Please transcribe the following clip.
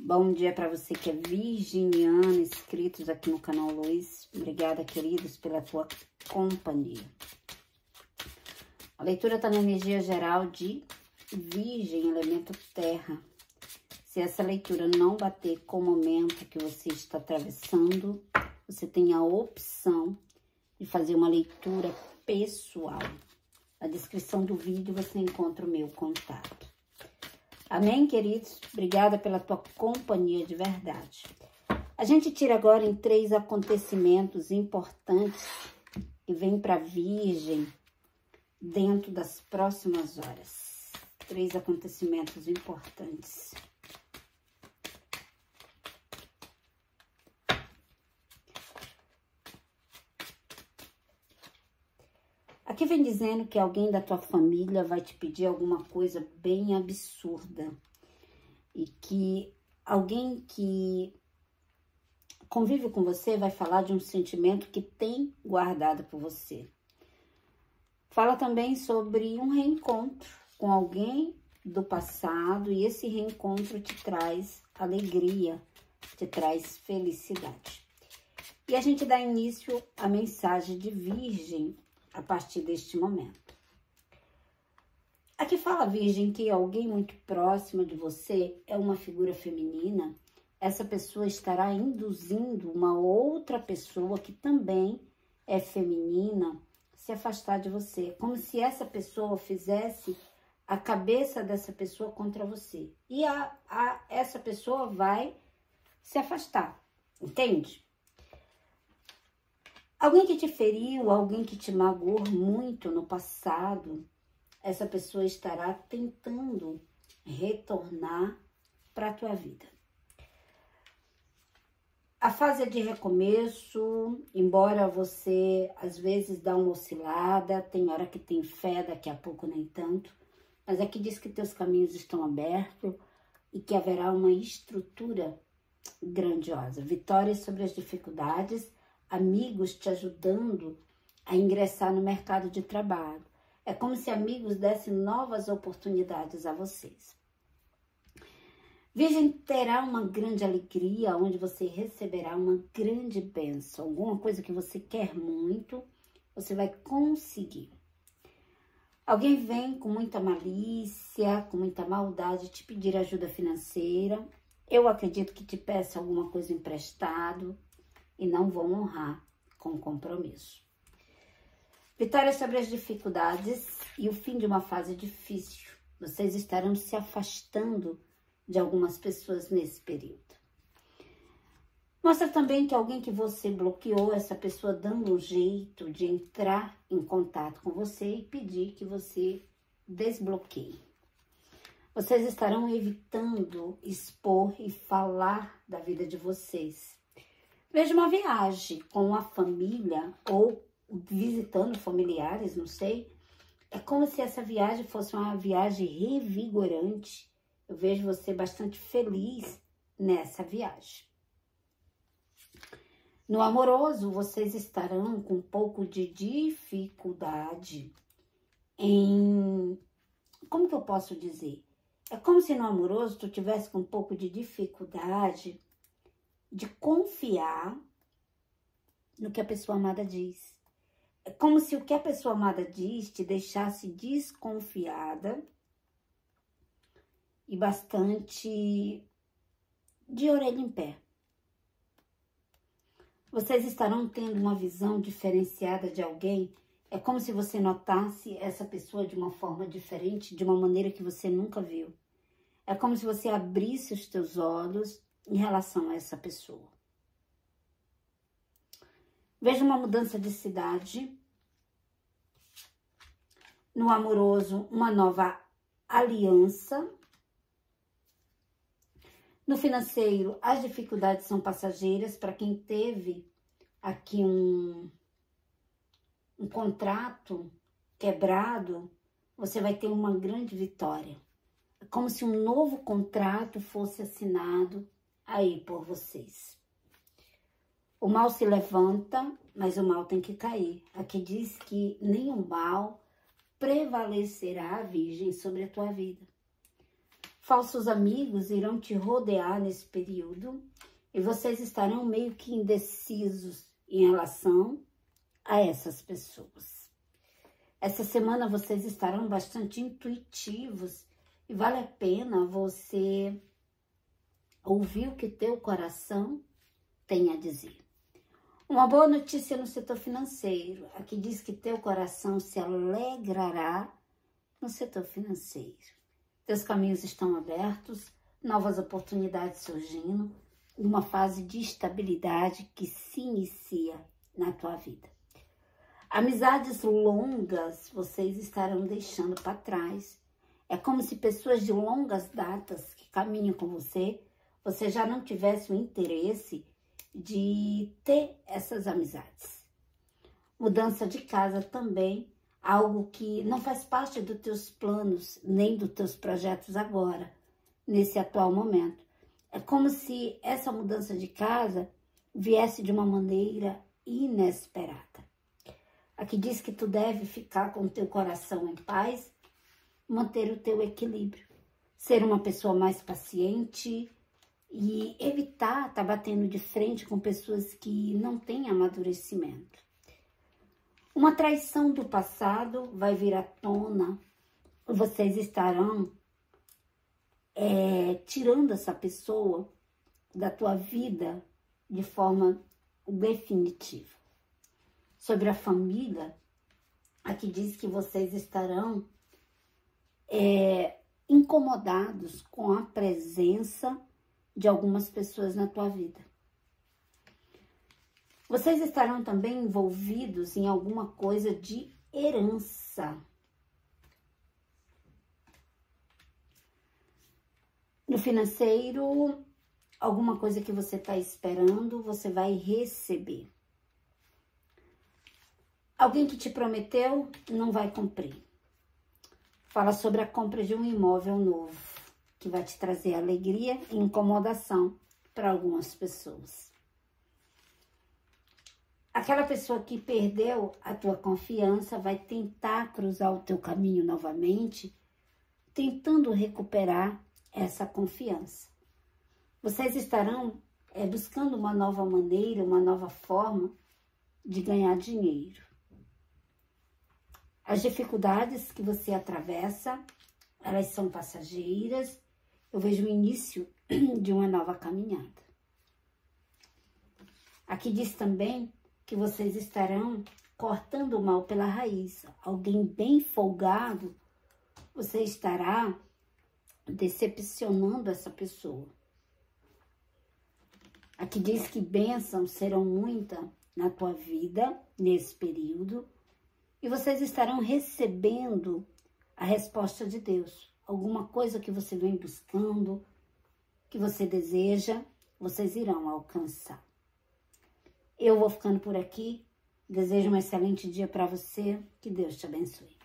Bom dia para você que é virginiana, inscritos aqui no canal Luz. Obrigada, queridos, pela tua companhia. A leitura está na energia geral de Virgem, elemento terra. Se essa leitura não bater com o momento que você está atravessando, você tem a opção de fazer uma leitura pessoal. Na descrição do vídeo você encontra o meu contato. Amém, queridos? Obrigada pela tua companhia de verdade. A gente tira agora em 3 acontecimentos importantes e vem para a Virgem dentro das próximas horas. 3 acontecimentos importantes. Aqui vem dizendo que alguém da tua família vai te pedir alguma coisa bem absurda. E que alguém que convive com você vai falar de um sentimento que tem guardado por você. Fala também sobre um reencontro com alguém do passado. E esse reencontro te traz alegria, te traz felicidade. E a gente dá início à mensagem de Virgem. A partir deste momento. Aqui fala, Virgem, que alguém muito próximo de você é uma figura feminina. Essa pessoa estará induzindo uma outra pessoa que também é feminina se afastar de você. Como se essa pessoa fizesse a cabeça dessa pessoa contra você. E essa pessoa vai se afastar, entende? Alguém que te feriu, alguém que te magoou muito no passado, essa pessoa estará tentando retornar para a tua vida. A fase é de recomeço, embora você às vezes dá uma oscilada, tem hora que tem fé, daqui a pouco nem tanto, mas aqui diz que teus caminhos estão abertos e que haverá uma estrutura grandiosa. Vitórias sobre as dificuldades, amigos te ajudando a ingressar no mercado de trabalho. É como se amigos dessem novas oportunidades a vocês. Virgem, terá uma grande alegria, onde você receberá uma grande bênção. Alguma coisa que você quer muito, você vai conseguir. Alguém vem com muita malícia, com muita maldade, te pedir ajuda financeira. Eu acredito que te peça alguma coisa emprestado. E não vão honrar com compromisso. Vitória sobre as dificuldades e o fim de uma fase difícil. Vocês estarão se afastando de algumas pessoas nesse período. Mostra também que alguém que você bloqueou, essa pessoa dando um jeito de entrar em contato com você e pedir que você desbloqueie. Vocês estarão evitando expor e falar da vida de vocês. Veja uma viagem com a família ou visitando familiares, não sei. É como se essa viagem fosse uma viagem revigorante. Eu vejo você bastante feliz nessa viagem. No amoroso, vocês estarão com um pouco de dificuldade em... Como que eu posso dizer? É como se no amoroso tu tivesse com um pouco de dificuldade de confiar no que a pessoa amada diz. É como se o que a pessoa amada diz te deixasse desconfiada e bastante de orelha em pé. Vocês estarão tendo uma visão diferenciada de alguém. É como se você notasse essa pessoa de uma forma diferente, de uma maneira que você nunca viu. É como se você abrisse os teus olhos em relação a essa pessoa. Veja uma mudança de cidade. No amoroso, uma nova aliança. No financeiro, as dificuldades são passageiras. Para quem teve aqui um contrato quebrado, você vai ter uma grande vitória. É como se um novo contrato fosse assinado aí por vocês. O mal se levanta, mas o mal tem que cair. Aqui diz que nenhum mal prevalecerá, Virgem, sobre a tua vida. Falsos amigos irão te rodear nesse período e vocês estarão meio que indecisos em relação a essas pessoas. Essa semana vocês estarão bastante intuitivos e vale a pena você ouvir o que teu coração tem a dizer. Uma boa notícia no setor financeiro. Aqui diz que teu coração se alegrará no setor financeiro. Teus caminhos estão abertos, novas oportunidades surgindo, uma fase de estabilidade que se inicia na tua vida. Amizades longas vocês estarão deixando para trás. É como se pessoas de longas datas que caminham com você, você já não tivesse o interesse de ter essas amizades. Mudança de casa também, algo que não faz parte dos teus planos, nem dos teus projetos agora, nesse atual momento. É como se essa mudança de casa viesse de uma maneira inesperada. Aqui diz que tu deve ficar com o teu coração em paz, manter o teu equilíbrio, ser uma pessoa mais paciente e evitar estar batendo de frente com pessoas que não têm amadurecimento. Uma traição do passado vai vir à tona. Vocês estarão tirando essa pessoa da tua vida de forma definitiva. Sobre a família, aqui diz que vocês estarão incomodados com a presença de algumas pessoas na tua vida. Vocês estarão também envolvidos em alguma coisa de herança. No financeiro, alguma coisa que você está esperando, você vai receber. Alguém que te prometeu não vai cumprir. Fala sobre a compra de um imóvel novo, que vai te trazer alegria e incomodação para algumas pessoas. Aquela pessoa que perdeu a tua confiança vai tentar cruzar o teu caminho novamente, tentando recuperar essa confiança. Vocês estarão buscando uma nova maneira, uma nova forma de ganhar dinheiro. As dificuldades que você atravessa, elas são passageiras. Eu vejo o início de uma nova caminhada. Aqui diz também que vocês estarão cortando o mal pela raiz. Alguém bem folgado, você estará decepcionando essa pessoa. Aqui diz que bênçãos serão muitas na tua vida nesse período. E vocês estarão recebendo a resposta de Deus. Alguma coisa que você vem buscando, que você deseja, vocês irão alcançar. Eu vou ficando por aqui. Desejo um excelente dia para você. Que Deus te abençoe.